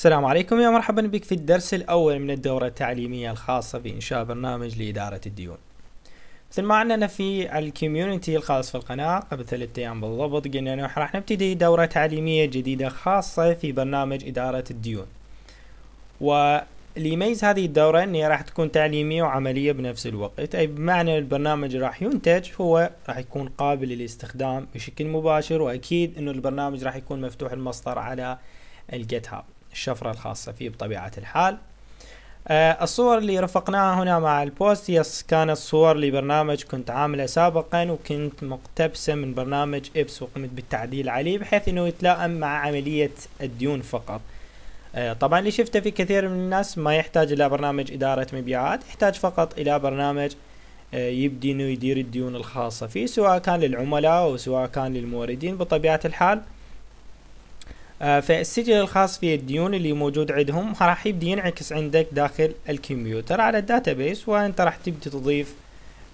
السلام عليكم يا مرحبا بك في الدرس الأول من الدورة التعليمية الخاصة في إنشاء برنامج لإدارة الديون. مثل ما عندنا في الكوميونتي الخاص في القناة قبل 3 أيام بالضبط قلنا أنه راح نبتدي دورة تعليمية جديدة خاصة في برنامج إدارة الديون، واللي يميز هذه الدورة أنها راح تكون تعليمية وعملية بنفس الوقت، أي بمعنى البرنامج راح ينتج هو راح يكون قابل للاستخدام بشكل مباشر، وأكيد أنه البرنامج راح يكون مفتوح المصدر على الجيت هاب، الشفرة الخاصة فيه بطبيعة الحال. الصور اللي رفقناها هنا مع البوست كانت صور لبرنامج كنت عامله سابقا وكنت مقتبسة من برنامج إبس وقمت بالتعديل عليه بحيث انه يتلائم مع عملية الديون فقط. طبعا اللي شفته في كثير من الناس ما يحتاج الى برنامج إدارة مبيعات، يحتاج فقط الى برنامج يبدي انه يدير الديون الخاصة فيه، سواء كان للعملاء او سواء كان للموردين بطبيعة الحال. فالسجل الخاص في الديون اللي موجود عندهم راح يبدي ينعكس عندك داخل الكمبيوتر على الداتابيس، وانت راح تبدي تضيف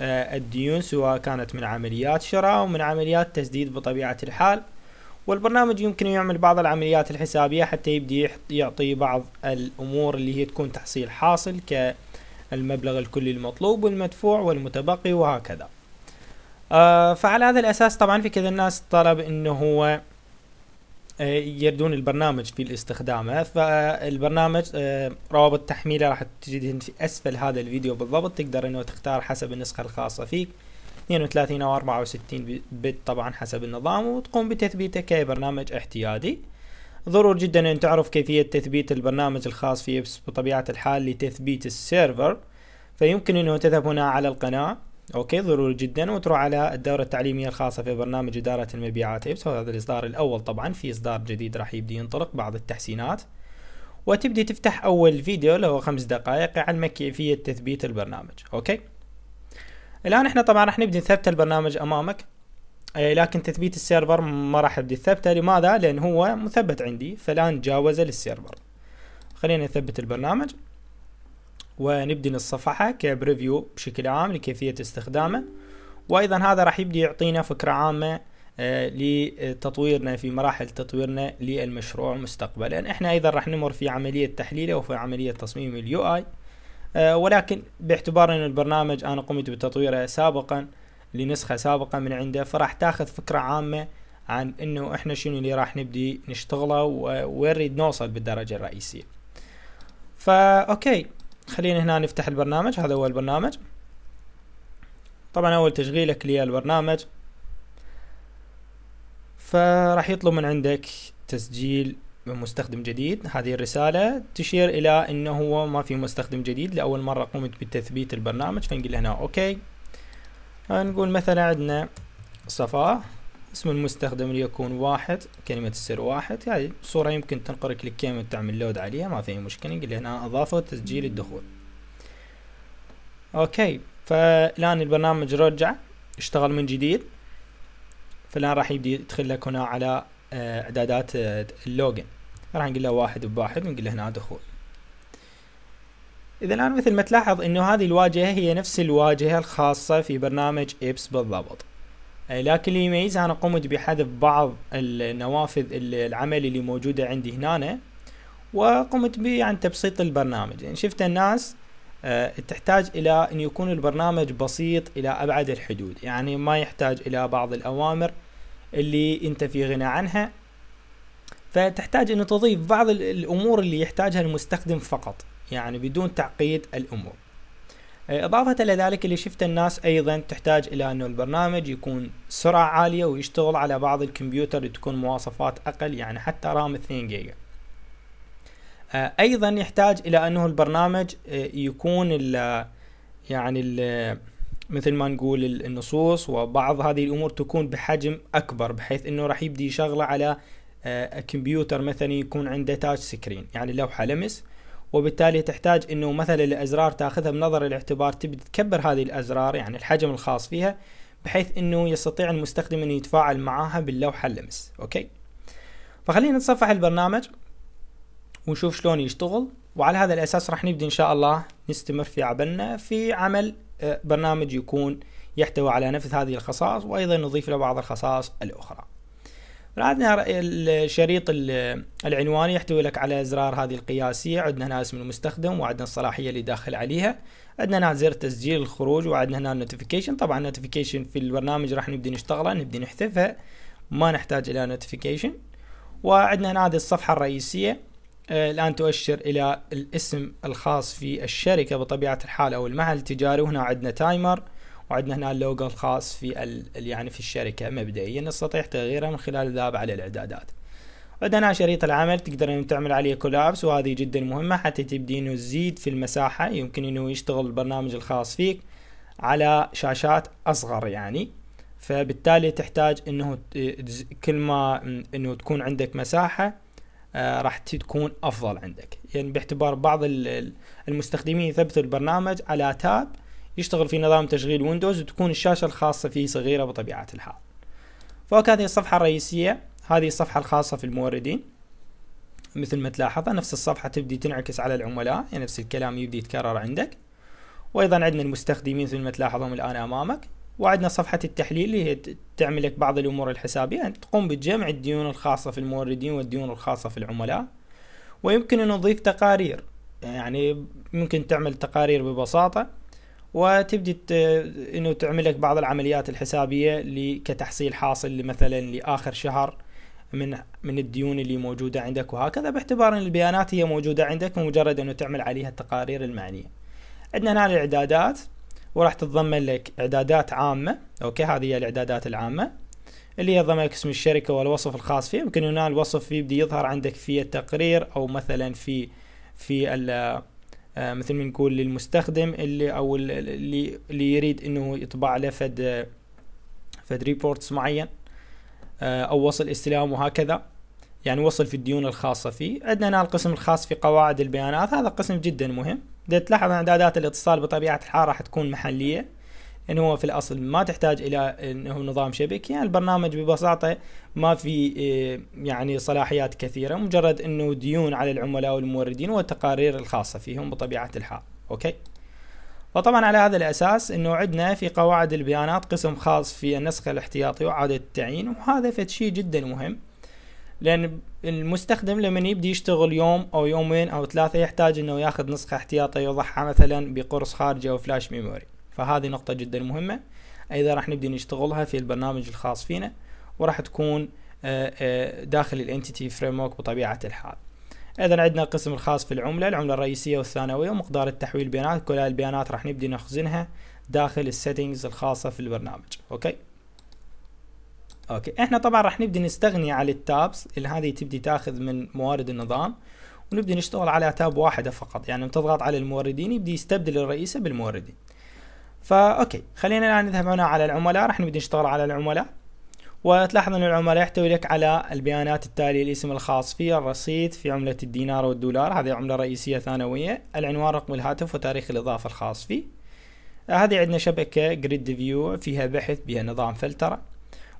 الديون سواء كانت من عمليات شراء ومن عمليات تسديد بطبيعة الحال. والبرنامج يمكن يعمل بعض العمليات الحسابية حتى يبدي يعطي بعض الأمور اللي هي تكون تحصيل حاصل كالمبلغ الكلي المطلوب والمدفوع والمتبقي وهكذا. فعلى هذا الأساس طبعا في كذا الناس طلب انه هو يردون البرنامج في الاستخدامه، فالبرنامج روابط تحميله راح تجدهن في اسفل هذا الفيديو بالضبط، تقدر انه تختار حسب النسخه الخاصه فيك 32 او 64 بت طبعا حسب النظام، وتقوم بتثبيته كبرنامج احتياطي. ضروري جدا ان تعرف كيفيه تثبيت البرنامج الخاص في إبس بطبيعه الحال لتثبيت السيرفر، فيمكن انه تذهب هنا على القناه، اوكي ضروري جدا، وتروح على الدورة التعليمية الخاصة في برنامج إدارة المبيعات إبس. هذا الإصدار الأول، طبعا في إصدار جديد راح يبدي ينطلق بعض التحسينات، وتبدي تفتح أول فيديو له 5 دقائق يعلمك كيفية تثبيت البرنامج. اوكي الآن احنا طبعا راح نبدي نثبت البرنامج أمامك، لكن تثبيت السيرفر ما راح ابدي اثبته. لماذا؟ لأن هو مثبت عندي، فالآن جاوزه للسيرفر. خلينا نثبت البرنامج ونبدي الصفحة كبريفيو بشكل عام لكيفية استخدامه، وأيضا هذا راح يبدي يعطينا فكرة عامة لتطويرنا في مراحل تطويرنا للمشروع مستقبلا. احنا أيضا راح نمر في عملية تحليله وفي عملية تصميم اليو اي، ولكن باعتبار أن البرنامج أنا قمت بتطويره سابقا لنسخة سابقة من عنده، فراح تاخذ فكرة عامة عن أنه احنا شنو اللي راح نبدي نشتغله ونريد نوصل بالدرجة الرئيسية. فا اوكي خلينا هنا نفتح البرنامج. هذا هو البرنامج، طبعا اول تشغيلك للبرنامج فراح يطلب من عندك تسجيل بمستخدم جديد. هذه الرسالة تشير الى انه هو ما في مستخدم جديد، لاول مرة قمت بتثبيت البرنامج، فنقول هنا اوكي. نقول مثلا عندنا صفاء، اسم المستخدم ليكون 1، كلمة السر 1. هذه يعني صورة يمكن تنقرك للكاميرا وتعمل لود عليها، ما في أي مشكلة. نقول هنا أضافة تسجيل الدخول. أوكي فالآن البرنامج رجع اشتغل من جديد، فالآن راح يبدي يدخل لك هنا على إعدادات اللوجن. راح نقول له 1 ب1 ونقول له هنا دخول. إذا الآن مثل ما تلاحظ إنه هذه الواجهة هي نفس الواجهة الخاصة في برنامج إبس بالضبط، لكن اللي يميزها أنا قمت بحذف بعض النوافذ العمل اللي موجودة عندي هنا، وقمت عن تبسيط البرنامج. يعني شفت الناس تحتاج إلى أن يكون البرنامج بسيط إلى أبعد الحدود، يعني ما يحتاج إلى بعض الأوامر اللي أنت في غنى عنها، فتحتاج أن تضيف بعض الأمور اللي يحتاجها المستخدم فقط، يعني بدون تعقيد الأمور. إضافة إلى ذلك اللي شفت الناس أيضا تحتاج إلى أنه البرنامج يكون سرعة عالية ويشتغل على بعض الكمبيوتر اللي تكون مواصفات أقل، يعني حتى رام 2 جيجا. أيضا يحتاج إلى أنه البرنامج يكون مثل ما نقول النصوص وبعض هذه الأمور تكون بحجم أكبر، بحيث أنه راح يبدي يشغله على كمبيوتر مثلا يكون عنده تاج سكرين، يعني لوحة لمس، وبالتالي تحتاج انه مثلا الازرار تاخذها بنظر الاعتبار، تبدي تكبر هذه الازرار يعني الحجم الخاص فيها بحيث انه يستطيع المستخدم انه يتفاعل معاها باللوحه اللمس. اوكي فخلينا نتصفح البرنامج ونشوف شلون يشتغل، وعلى هذا الاساس راح نبدا ان شاء الله نستمر في عملنا في عمل برنامج يكون يحتوي على نفس هذه الخصائص، وايضا نضيف له بعض الخصائص الاخرى. عندنا الشريط العنواني يحتوي لك على زرار هذه القياسية، عندنا هنا اسم المستخدم، وعندنا الصلاحية اللي داخل عليها، عندنا هنا زر تسجيل الخروج، وعندنا هنا النوتيفيكيشن. طبعا النوتيفيكيشن في البرنامج راح نبدي نشتغلها، نبدي نحذفها، ما نحتاج الى نوتيفيكيشن. وعندنا هنا هذه الصفحة الرئيسية الآن تؤشر إلى الاسم الخاص في الشركة بطبيعة الحال أو المحل التجاري، وهنا عندنا تايمر، وعندنا هنا اللوجو الخاص في يعني في الشركة. مبدئيا نستطيع تغييرها من خلال الذهاب على الإعدادات. عندنا شريط العمل تقدر إنه تعمل عليه كولابس، وهذه جدا مهمة حتى تبدي إنه تزيد في المساحة، يمكن إنه يشتغل البرنامج الخاص فيك على شاشات أصغر يعني، فبالتالي تحتاج إنه كل ما إنه تكون عندك مساحة راح تكون أفضل عندك. يعني باعتبار بعض المستخدمين يثبتوا البرنامج على تاب يشتغل في نظام تشغيل ويندوز، وتكون الشاشة الخاصة فيه صغيرة بطبيعة الحال. فوق هذه الصفحة الرئيسية هذه الصفحة الخاصة في الموردين، مثل ما تلاحظ نفس الصفحة تبدي تنعكس على العملاء، يعني نفس الكلام يبدي يتكرر عندك. وأيضا عندنا المستخدمين مثل ما تلاحظهم الآن أمامك، وعندنا صفحة التحليل اللي هي تعمل لك بعض الأمور الحسابية، يعني تقوم بجمع الديون الخاصة في الموردين والديون الخاصة في العملاء. ويمكن أن نضيف تقارير، يعني ممكن تعمل تقارير ببساطة وتبدي أنه تعمل لك بعض العمليات الحسابية كتحصيل حاصل مثلا لآخر شهر من الديون اللي موجودة عندك وهكذا، باعتبار أن البيانات هي موجودة عندك ومجرد أنه تعمل عليها التقارير المعنية. عندنا هنا الإعدادات، وراح تتضمن لك إعدادات عامة، أوكي هذه هي الإعدادات العامة اللي هي تضمن لك اسم الشركة والوصف الخاص فيه. يمكن هنا الوصف فيه بدي يظهر عندك في التقرير، أو مثلا في مثل ما نقول للمستخدم اللي يريد إنه يطبع له فد ريبورتس معين، أو وصل استلام وهكذا، يعني وصل في الديون الخاصة فيه. عندنا هنا القسم الخاص في قواعد البيانات، هذا قسم جدا مهم. بدي تلاحظ ان اعدادات الاتصال بطبيعه الحال راح تكون محليه، انه هو في الاصل ما تحتاج الى انه نظام شبكي، يعني البرنامج ببساطه ما في يعني صلاحيات كثيره، مجرد انه ديون على العملاء والموردين والتقارير الخاصه فيهم بطبيعه الحال. اوكي، وطبعا على هذا الاساس انه عندنا في قواعد البيانات قسم خاص في النسخ الاحتياطي وعاده التعيين، وهذا فشيء جدا مهم، لأن المستخدم لما يبدي يشتغل يوم أو يومين أو ثلاثة يحتاج إنه ياخذ نسخة احتياطية يوضعها مثلا بقرص خارجي أو فلاش ميموري، فهذه نقطة جدا مهمة أيضا راح نبدي نشتغلها في البرنامج الخاص فينا، وراح تكون داخل الانتيتي فريم ورك بطبيعة الحال. إذا عندنا القسم الخاص في العملة الرئيسية والثانوية ومقدار التحويل البيانات، كل البيانات راح نبدي نخزنها داخل السيتنجز الخاصة في البرنامج. اوكي احنا طبعا راح نبدي نستغني على التابس اللي هذه تبدي تاخذ من موارد النظام، ونبدي نشتغل على تاب واحده فقط، يعني بتضغط على الموردين يبدي يستبدل الرئيسه بالموردين. فاوكي خلينا الان نذهب هنا على العملاء، راح نبدي نشتغل على العملاء، وتلاحظ ان العملاء يحتوي لك على البيانات التاليه: الاسم الخاص فيه، الرصيد في عمله الدينار والدولار، هذه عمله رئيسيه ثانويه، العنوان، رقم الهاتف، وتاريخ الاضافه الخاص فيه. هذه عندنا شبكه جريد فيو فيها بحث بها نظام فلتره،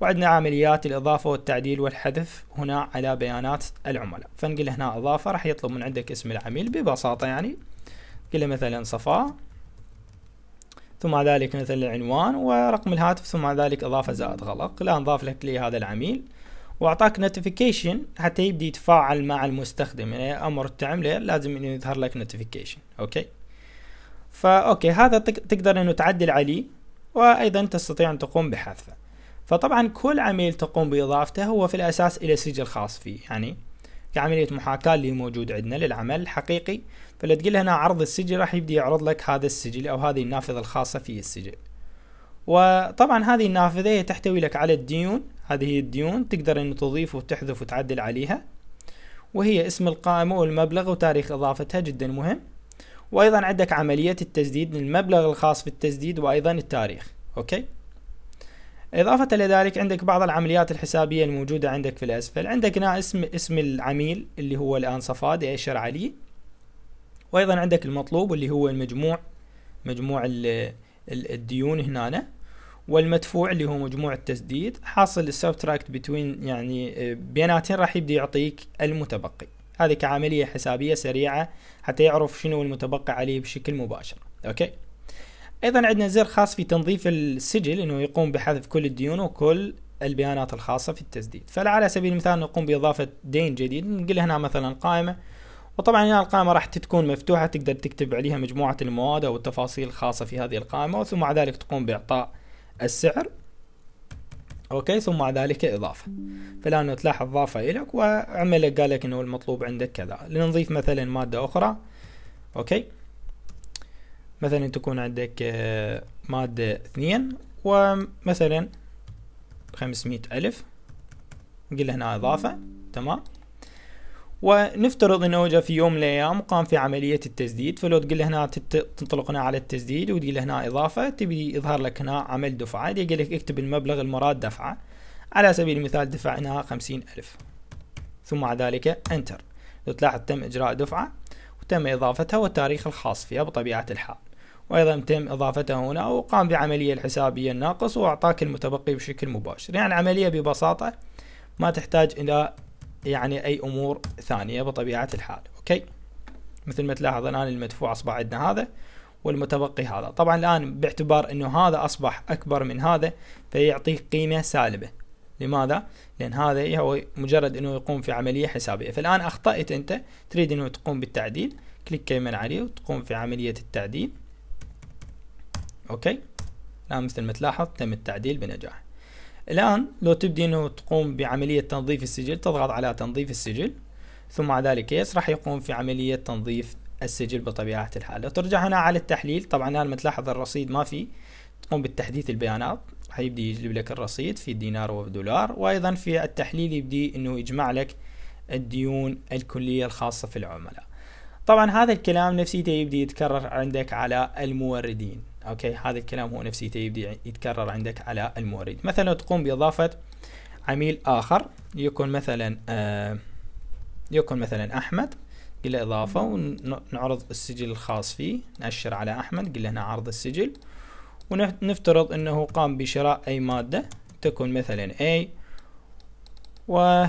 وعندنا عمليات الإضافة والتعديل والحذف هنا على بيانات العملاء. فنقل هنا إضافة، راح يطلب من عندك اسم العميل ببساطة، يعني نقول مثلا صفاء، ثم ذلك مثلا العنوان ورقم الهاتف، ثم ذلك إضافة زائد غلق. الآن ضاف لك لي هذا العميل، وأعطاك نوتيفيكيشن حتى يبدي يتفاعل مع المستخدم، يعني أمر تعمله لازم إنه يظهر لك نوتيفيكيشن. أوكي فأوكي هذا تقدر إنه تعدل عليه، وأيضا تستطيع أن تقوم بحذفه. فطبعا كل عميل تقوم بإضافته هو في الأساس إلى سجل خاص فيه، يعني كعملية محاكاة اللي موجود عندنا للعمل الحقيقي، فلو تقول هنا عرض السجل راح يبدي يعرض لك هذا السجل أو هذه النافذة الخاصة في السجل. وطبعا هذه النافذة تحتوي لك على الديون، هذه هي الديون تقدر أن تضيف وتحذف وتعدل عليها، وهي اسم القائمة والمبلغ وتاريخ إضافتها، جدا مهم. وأيضا عندك عملية التسديد، المبلغ الخاص في التسديد وأيضا التاريخ. أوكي إضافة لذلك عندك بعض العمليات الحسابية الموجودة عندك في الأسفل. عندك هنا اسم العميل اللي هو الآن صفاء دي أشر عليه، وأيضا عندك المطلوب اللي هو مجموع الديون هنا، والمدفوع اللي هو مجموع التسديد، حاصل السبتراكت بتوين، يعني بياناتين راح يبدي يعطيك المتبقي. هذه كعملية حسابية سريعة حتى يعرف شنو المتبقي عليه بشكل مباشر. أوكي ايضا عندنا زر خاص في تنظيف السجل، انه يقوم بحذف كل الديون وكل البيانات الخاصة في التسديد. فعلى سبيل المثال نقوم بإضافة دين جديد، نقول هنا مثلا قائمة، وطبعا هنا القائمة راح تكون مفتوحة، تقدر تكتب عليها مجموعة المواد أو التفاصيل الخاصة في هذه القائمة، وثم مع ذلك تقوم بإعطاء السعر. اوكي، ثم مع ذلك إضافة. فالآن تلاحظ إضافة إليك وعمل قال لك إنه المطلوب عندك كذا. لنضيف مثلا مادة أخرى، اوكي، مثلا تكون عندك مادة 2 ومثلا 500,000، نقول هنا إضافة، تمام. ونفترض انه جاء في يوم من الايام قام في عملية التسديد، فلو تقول هنا تنطلق هنا على التسديد وتقول هنا اضافة، تبي يظهر لك هنا عمل دفعة، يقول لك اكتب المبلغ المراد دفعة. على سبيل المثال دفع هنا 50,000، ثم مع ذلك انتر. لو تلاحظ تم اجراء دفعة وتم اضافتها والتاريخ الخاص فيها بطبيعة الحال، وايضا تم اضافتها هنا وقام بعملية الحسابية الناقص واعطاك المتبقي بشكل مباشر. يعني العملية ببساطة ما تحتاج الى يعني أي أمور ثانية بطبيعة الحال. أوكي، مثل ما تلاحظ الآن المدفوع أصبح عندنا هذا والمتبقي هذا. طبعا الآن باعتبار أنه هذا أصبح أكبر من هذا فيعطيك قيمة سالبة. لماذا؟ لأن هذا هو مجرد أنه يقوم في عملية حسابية. فالآن أخطأت أنت، تريد أنه تقوم بالتعديل، كليك يمين عليه وتقوم في عملية التعديل. أوكي، الآن مثل ما تلاحظ تم التعديل بنجاح. الآن لو تبدي أنه تقوم بعملية تنظيف السجل، تضغط على تنظيف السجل، ثم مع ذلك يس راح يقوم في عملية تنظيف السجل بطبيعة الحال. لو ترجع هنا على التحليل، طبعا هنا لما تلاحظ الرصيد ما في، تقوم بالتحديث البيانات، راح يبدي يجلب لك الرصيد في دينار ودولار، وأيضا في التحليل يبدي أنه يجمع لك الديون الكلية الخاصة في العملاء. طبعا هذا الكلام نفسيته يبدي يتكرر عندك على الموردين. اوكي، هذا الكلام هو نفسيته يبدأ يتكرر عندك على المورد. مثلا تقوم بإضافة عميل آخر يكون مثلا أحمد، قل له إضافة ونعرض السجل الخاص فيه، نأشر على أحمد، قل له هنا عرض السجل، ونفترض أنه قام بشراء أي مادة تكون مثلا A، و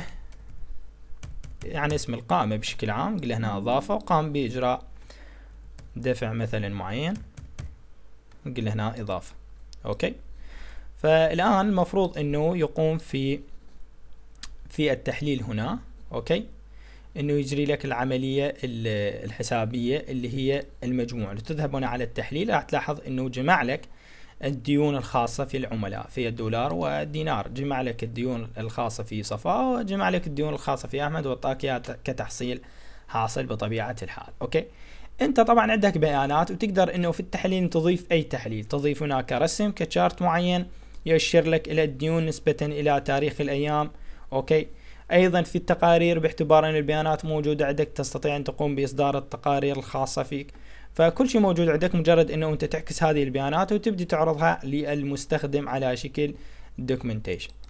يعني اسم القائمة بشكل عام، قل له هنا إضافة، وقام بإجراء دفع مثلا معين، نقول هنا إضافة. أوكي، فالآن المفروض إنه يقوم في التحليل هنا، أوكي، إنه يجري لك العملية الحسابية اللي هي المجموع. لو تذهب هنا على التحليل راح تلاحظ إنه جمع لك الديون الخاصة في العملاء في الدولار والدينار، جمع لك الديون الخاصة في صفاء، وجمع لك الديون الخاصة في أحمد، وأعطاك إياها كتحصيل حاصل بطبيعة الحال. أوكي، انت طبعا عندك بيانات وتقدر انه في التحليل تضيف اي تحليل، تضيف هنا كرسم كشارت معين يؤشر لك الى الديون نسبة الى تاريخ الايام. اوكي، ايضا في التقارير باعتبار ان البيانات موجودة عندك تستطيع ان تقوم باصدار التقارير الخاصة فيك، فكل شيء موجود عندك، مجرد انه انت تعكس هذه البيانات وتبدي تعرضها للمستخدم على شكل دوكيومنتيشن.